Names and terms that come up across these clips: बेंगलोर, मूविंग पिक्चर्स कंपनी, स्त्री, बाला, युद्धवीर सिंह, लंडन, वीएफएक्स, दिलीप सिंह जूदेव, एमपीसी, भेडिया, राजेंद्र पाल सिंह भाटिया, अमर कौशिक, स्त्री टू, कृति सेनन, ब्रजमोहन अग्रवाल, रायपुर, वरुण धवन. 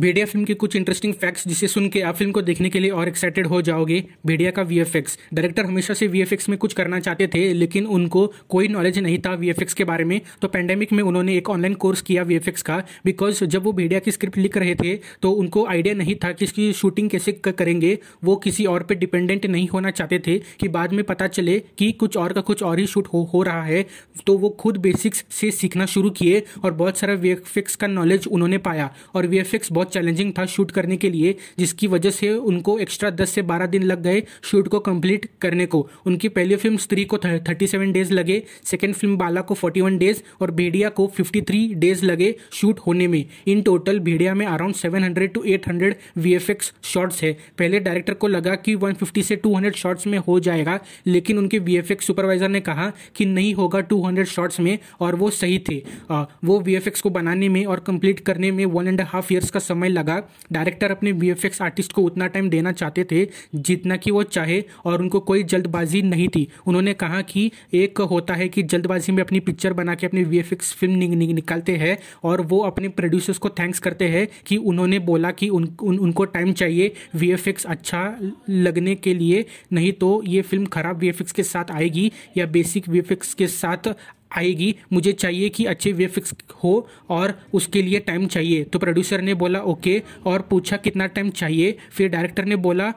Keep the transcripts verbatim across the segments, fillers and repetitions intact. भेडिया film के कुछ interesting facts जिसे सुन के आप फिल्म को देखने के लिए और एक्साइटेड हो जाओगे। भेडिया का वीएफएक्स। डायरेक्टर हमेशा से वीएफएक्स में कुछ करना चाहते थे लेकिन उनको कोई नॉलेज नहीं था वीएफएक्स के बारे में, तो पैंडेमिक में उन्होंने एक ऑनलाइन कोर्स किया वीएफएक्स का। बिकॉज जब वो भेडिया की स्क्रिप्ट लिख रहे थे तो उनको आइडिया नहीं था कि इसकी शूटिंग कैसे करेंगे। वो किसी और पर डिपेंडेंट नहीं होना चाहते थे कि बाद में पता चले कि कुछ और का कुछ और ही शूट हो, हो रहा है। तो वो खुद बेसिक्स से सीखना शुरू किए और बहुत सारा वीएफएक्स का नॉलेज उन्होंने पाया। और वीएफएक्स बहुत चैलेंजिंग था शूट करने के लिए, जिसकी वजह से उनको एक्स्ट्रा दस से बारह दिन लग गए शूट को कंप्लीट करने को। उनकी पहली फिल्म स्त्री को सैंतीस डेज लगे, सेकंड फिल्म बाला को इकतालीस डेज और भेडिया को तिरेपन डेज लगे शूट होने में। इन टोटल भेडिया में अराउंड सात सौ टू आठ सौ वीएफएक्स शॉट्स है। पहले डायरेक्टर को लगा कि एक सौ पचास से दो सौ शॉट्स में हो जाएगा, लेकिन उनके वीएफएक्स सुपरवाइजर ने कहा कि नहीं होगा दो सौ शॉट्स में, और वो सही थे। वो वीएफएक्स को बनाने में और कंप्लीट करने में वन एंड हाफ ईयर्स का समय लगा। डायरेक्टर अपने वीएफएक्स आर्टिस्ट को उतना टाइम देना चाहते थे जितना कि वो चाहे, और उनको कोई जल्दबाजी नहीं थी। उन्होंने कहा कि एक होता है कि जल्दबाजी में अपनी पिक्चर बना के अपनी वीएफएक्स फिल्म नि, नि, निकालते हैं, और वो अपने प्रोड्यूसर्स को थैंक्स करते हैं कि उन्होंने बोला कि उन, उन, उनको टाइम चाहिए वीएफएक्स अच्छा लगने के लिए, नहीं तो ये फिल्म खराब वीएफएक्स के साथ आएगी या बेसिक वीएफएक्स के साथ आएगी। मुझे चाहिए कि अच्छे वीएफएक्स हो और उसके लिए टाइम चाहिए। तो प्रोड्यूसर ने बोला ओके और पूछा कितना टाइम चाहिए। फिर डायरेक्टर ने बोला आ,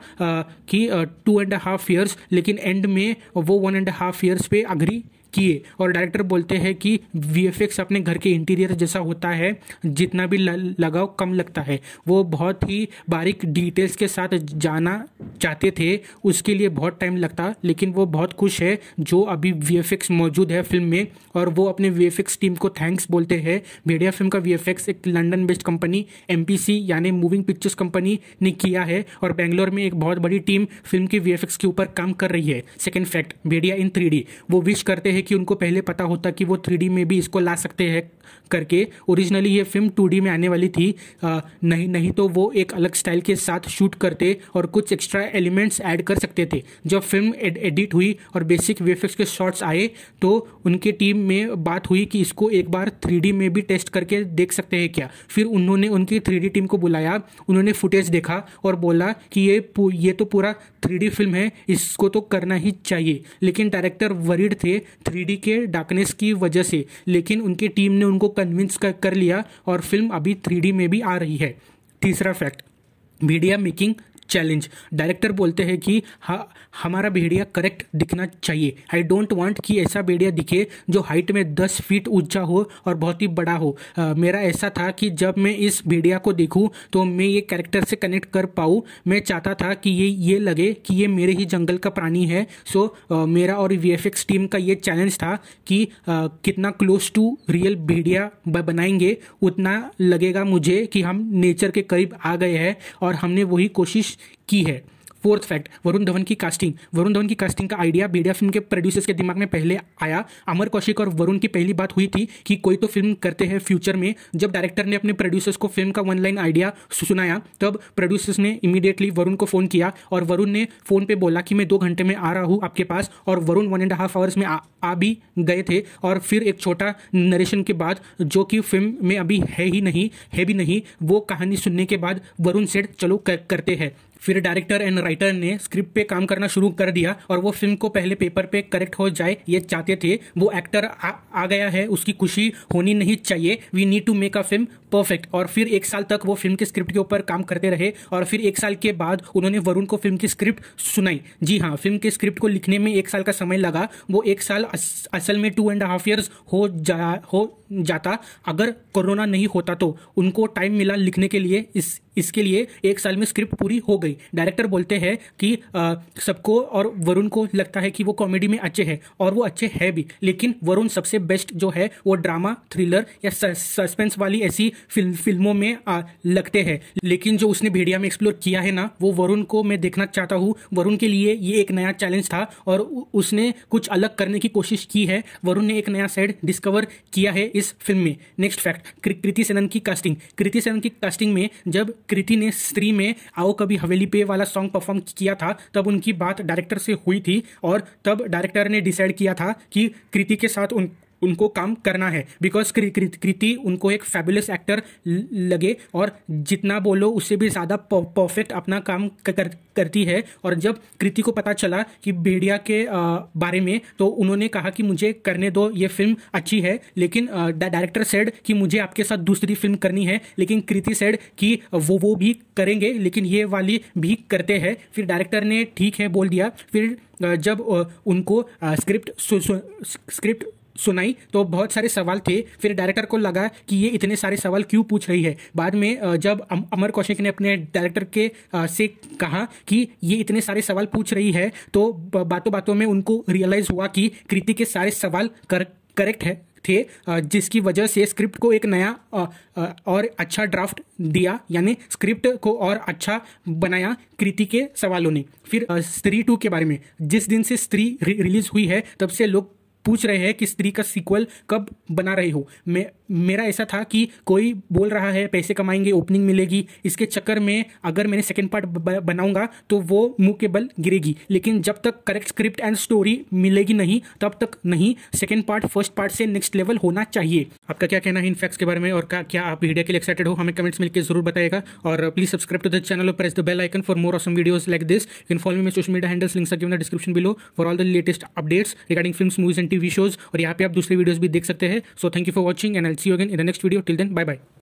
कि टू एंड हाफ ईयर्स, लेकिन एंड में वो वन एंड हाफ ईयर्स पे अग्री किए। और डायरेक्टर बोलते हैं कि वीएफएक्स अपने घर के इंटीरियर जैसा होता है, जितना भी लगाव कम लगता है। वो बहुत ही बारीक डिटेल्स के साथ जाना चाहते थे, उसके लिए बहुत टाइम लगता, लेकिन वो बहुत खुश है जो अभी वीएफएक्स मौजूद है फिल्म में। और वो अपने वीएफएक्स टीम को थैंक्स बोलते हैं। भेडिया फिल्म का वीएफएक्स एक लंडन बेस्ड कंपनी एमपीसी यानी मूविंग पिक्चर्स कंपनी ने किया है, और बेंगलोर में एक बहुत बड़ी टीम फिल्म के वीएफएक्स के ऊपर काम कर रही है। Second fact, भेडिया in three D. वो विश करते हैं कि उनको पहले पता होता कि वो थ्री डी में भी इसको ला सकते हैं करके। ओरिजिनली ये फिल्म टू डी में आने वाली थी, आ, नहीं नहीं तो वो एक अलग स्टाइल के साथ शूट करते और कुछ एक्स्ट्रा एलिमेंट्स ऐड कर सकते थे। जब फिल्म एड, एडिट हुई और बेसिक वीएफएक्स के शॉट्स आए तो उनके टीम में बात हुई कि इसको एक बार थ्री डी में भी टेस्ट करके देख सकते हैं क्या। फिर उन्होंने उनकी थ्री डी टीम को बुलाया, उन्होंने फुटेज देखा और बोला कि ये पू, ये तो पूरा थ्री डी फिल्म है, इसको तो करना ही चाहिए। लेकिन डायरेक्टर वरीड थे थ्री डी के डार्कनेस की वजह से, लेकिन उनकी टीम ने उनको कन्विंस कर, कर लिया और फिल्म अभी थ्री डी में भी आ रही है। तीसरा fact, भेडिया making challenge. Director बोलते हैं कि हा, हमारा भेड़िया करेक्ट दिखना चाहिए। आई डोंट वांट कि ऐसा भेड़िया दिखे जो हाइट में दस फीट ऊंचा हो और बहुत ही बड़ा हो। आ, मेरा ऐसा था कि जब मैं इस भेड़िया को देखूं तो मैं ये कैरेक्टर से कनेक्ट कर पाऊं। मैं चाहता था कि ये ये लगे कि ये मेरे ही जंगल का प्राणी है। सो आ, मेरा और वीएफएक्स टीम का ये चैलेंज था कि आ, कितना क्लोज टू रियल भेड़िया बनाएंगे, उतना लगेगा मुझे कि हम नेचर के करीब आ गए हैं, और हमने वही कोशिश की है। फोर्थ फैक्ट, वरुण धवन की कास्टिंग। वरुण धवन की कास्टिंग का आइडिया भेडिया फिल्म के प्रोड्यूसर्स के दिमाग में पहले आया। अमर कौशिक और वरुण की पहली बात हुई थी कि कोई तो फिल्म करते हैं फ्यूचर में। जब डायरेक्टर ने अपने प्रोड्यूसर्स को फिल्म का वन लाइन आइडिया सुनाया, तब प्रोड्यूसर्स ने इमीडिएटली वरुण को फ़ोन किया और वरुण ने फ़ोन पे बोला कि मैं दो घंटे में आ रहा हूँ आपके पास, और Varun one and half hours में आ, आ भी गए थे। और फिर एक छोटा नरेशन के बाद, जो कि फिल्म में अभी है ही नहीं है भी नहीं वो कहानी सुनने के बाद वरुण सेड चलो करते हैं। फिर डायरेक्टर एंड राइटर ने स्क्रिप्ट पे काम करना शुरू कर दिया, और वो फिल्म को पहले पेपर पे करेक्ट हो जाए ये चाहते थे। वो एक्टर आ, आ गया है, उसकी खुशी होनी नहीं चाहिए। We need to make a film perfect. और फिर एक साल तक वो फिल्म के स्क्रिप्ट के ऊपर काम करते रहे, और फिर एक साल के बाद उन्होंने वरुण को फिल्म की स्क्रिप्ट सुनाई। जी हाँ, फिल्म के स्क्रिप्ट को लिखने में एक साल का समय लगा। वो एक साल अस, असल में टू एंड हाफ ईयर्स हो जा हो जाता अगर कोरोना नहीं होता। तो उनको टाइम मिला लिखने के लिए, इस इसके लिए एक साल में स्क्रिप्ट पूरी हो गई। डायरेक्टर बोलते हैं कि सबको और वरुण को लगता है कि वो कॉमेडी में अच्छे हैं, और वो अच्छे हैं भी, लेकिन वरुण सबसे बेस्ट जो है वो ड्रामा, थ्रिलर या सस्पेंस वाली ऐसी फिल्म फिल्मों में आ, लगते हैं। लेकिन जो उसने भेड़िया में एक्सप्लोर किया है ना, वो वरुण को मैं देखना चाहता हूँ। वरुण के लिए ये एक नया चैलेंज था और उसने कुछ अलग करने की कोशिश की है। वरुण ने एक नया साइड डिस्कवर किया है इस फिल्म में। नेक्स्ट फैक्ट, कृति सेनन की कास्टिंग। कृति सेनन की कास्टिंग में जब कृति ने स्त्री में आओ कभी हवेली पे वाला सॉन्ग परफॉर्म किया था, तब उनकी बात डायरेक्टर से हुई थी, और तब डायरेक्टर ने डिसाइड किया था कि कृति के साथ उन उनको काम करना है, बिकॉज कृति उनको एक फैबुलस एक्टर लगे और जितना बोलो उससे भी ज़्यादा परफेक्ट अपना काम कर, करती है। और जब कृति को पता चला कि भेडिया के बारे में, तो उन्होंने कहा कि मुझे करने दो, ये फिल्म अच्छी है, लेकिन डायरेक्टर सेड कि मुझे आपके साथ दूसरी फिल्म करनी है, लेकिन कृति सेड कि वो वो भी करेंगे लेकिन ये वाली भी करते हैं। फिर डायरेक्टर ने ठीक है बोल दिया। फिर जब उनको स्क्रिप्ट सु, सु, स्क्रिप्ट सुनाई तो बहुत सारे सवाल थे। फिर डायरेक्टर को लगा कि ये इतने सारे सवाल क्यों पूछ रही है। बाद में जब अमर कौशिक ने अपने डायरेक्टर के से कहा कि ये इतने सारे सवाल पूछ रही है, तो बातों बातों में उनको रियलाइज़ हुआ कि कृति के सारे सवाल कर करेक्ट है थे, जिसकी वजह से स्क्रिप्ट को एक नया और अच्छा ड्राफ्ट दिया, यानी स्क्रिप्ट को और अच्छा बनाया कृति के सवालों ने। फिर स्त्री टू के बारे में, जिस दिन से स्त्री रिलीज़ हुई है तब से लोग पूछ रहे हैं कि स्त्री का सीक्वल कब बना रहे हो। मैं मेरा ऐसा था कि कोई बोल रहा है पैसे कमाएंगे, ओपनिंग मिलेगी, इसके चक्कर में अगर मैंने सेकंड पार्ट बनाऊंगा तो वो मुंह के बल गिरेगी, लेकिन जब तक करेक्ट स्क्रिप्ट एंड स्टोरी मिलेगी नहीं तब तक नहीं। सेकंड पार्ट फर्स्ट पार्ट से नेक्स्ट लेवल होना चाहिए। आपका क्या कहना है इन फैक्ट्स के बारे में, और क्या आप भेडिया के लिए एक्साइटेड हो? हमें कमेंट्स मिलकर जरूर बताएगा। और please subscribe to the channel और press the bell icon for more awesome videos like this. You can follow me my social media handles, links are given in the description below for all the latest updates regarding films, movies and TV shows. और यहाँ पे आप दूसरे videos भी देख सकते हैं। So thank you for watching and I will see you again in the next video. Till then bye bye.